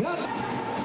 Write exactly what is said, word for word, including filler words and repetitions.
Good.